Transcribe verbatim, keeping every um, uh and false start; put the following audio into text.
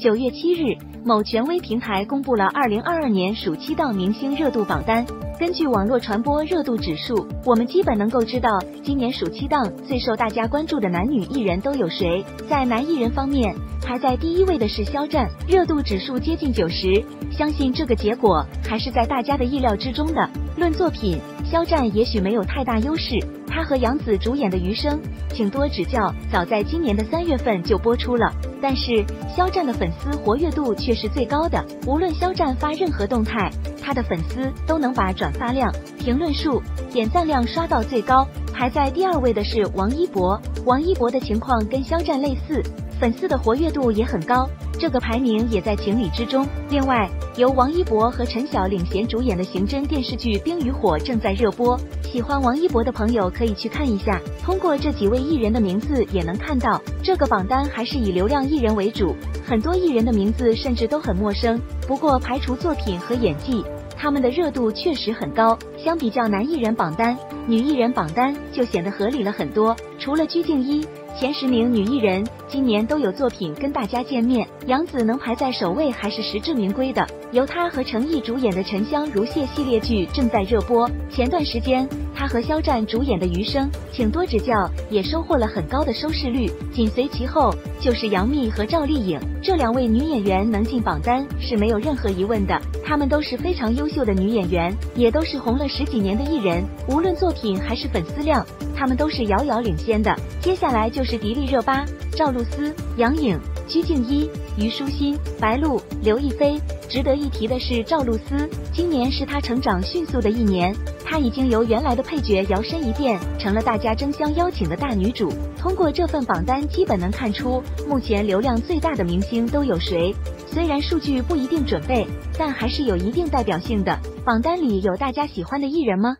九月七日，某权威平台公布了二零二二年暑期档明星热度榜单。根据网络传播热度指数，我们基本能够知道今年暑期档最受大家关注的男女艺人都有谁。在男艺人方面，排在第一位的是肖战，热度指数接近九十，相信这个结果还是在大家的意料之中的。论作品，肖战也许没有太大优势，他和杨紫主演的《余生》，请多指教，早在今年的三月份就播出了。但是肖战的粉丝活跃度却是最高的，无论肖战发任何动态，他的粉丝都能把转发量、评论数、点赞量刷到最高。排在第二位的是王一博，王一博的情况跟肖战类似，粉丝的活跃度也很高，这个排名也在情理之中。另外，由王一博和陈晓领衔主演的刑侦电视剧《冰与火》正在热播，喜欢王一博的朋友可以去看一下。通过这几位艺人的名字也能看到，这个榜单还是以流量艺人为主，很多艺人的名字甚至都很陌生。不过排除作品和演技，他们的热度确实很高。相比较男艺人榜单，女艺人榜单就显得合理了很多。除了鞠婧祎，前十名女艺人今年都有作品跟大家见面，杨紫能排在首位还是实至名归的。由她和程毅主演的《沉香如屑》系列剧正在热播，前段时间她和肖战主演的《余生》，请多指教，也收获了很高的收视率。紧随其后就是杨幂和赵丽颖，这两位女演员能进榜单是没有任何疑问的，她们都是非常优秀的女演员，也都是红了十几年的艺人，无论作品还是粉丝量，她们都是遥遥领先的。接下来就是迪丽热巴、赵露思、杨颖、鞠婧祎、虞书欣、白鹿、刘亦菲。值得一提的是赵露思，今年是她成长迅速的一年，她已经由原来的配角摇身一变成了大家争相邀请的大女主。通过这份榜单基本能看出目前流量最大的明星都有谁，虽然数据不一定准备，但还是有一定代表性的。榜单里有大家喜欢的艺人吗？